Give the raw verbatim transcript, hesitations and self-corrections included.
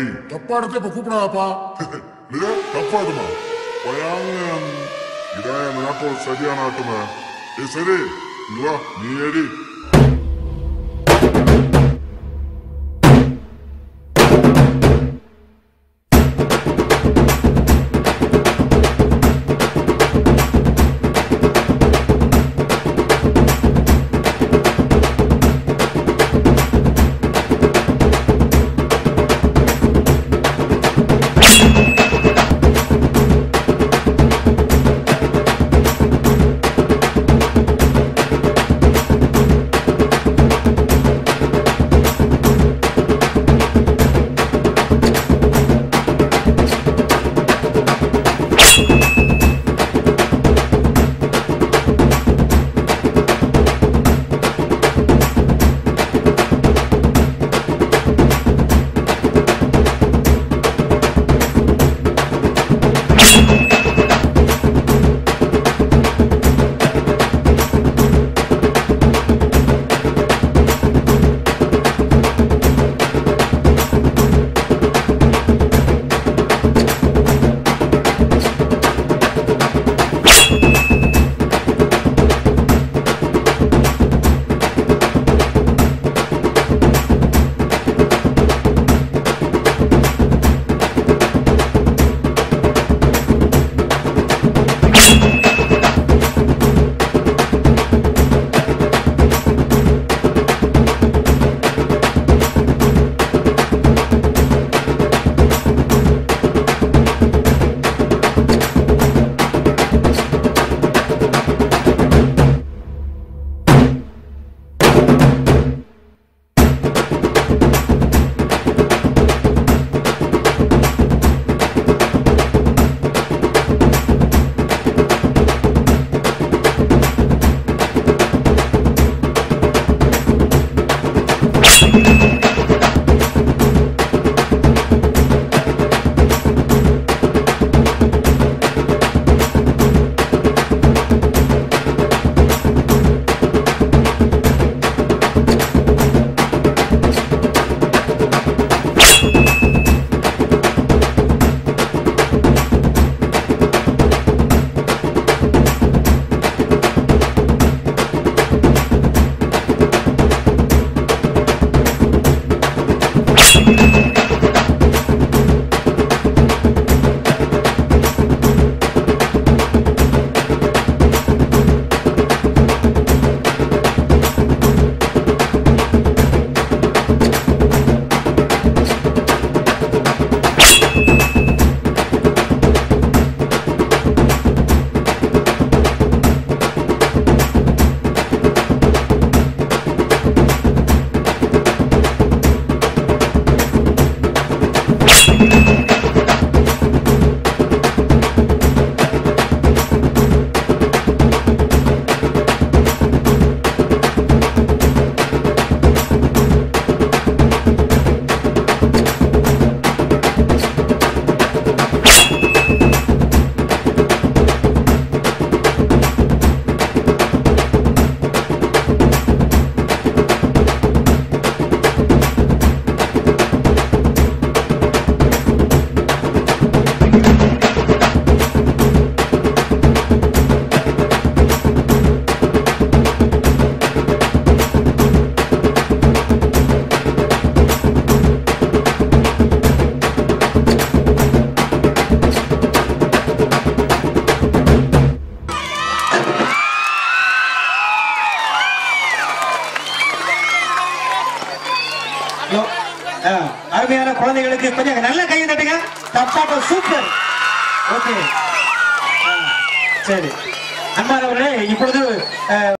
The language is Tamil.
ஏய், தப்பா இடத்துல இப்ப கூப்பிடாதாப்பா. இல்லையா தப்பாதுமா இதான் என் நாட்டம் சரியான ஆட்டுமா. ஏ சரி இல்லவா நீ ஏடி அருமையான குழந்தைகளுக்கு கொஞ்சம் நல்ல கையை தட்டுங்க. தப்பாட்டம் சூப்பர். ஓகே சரி அம்மா அவர்களே இப்பொழுது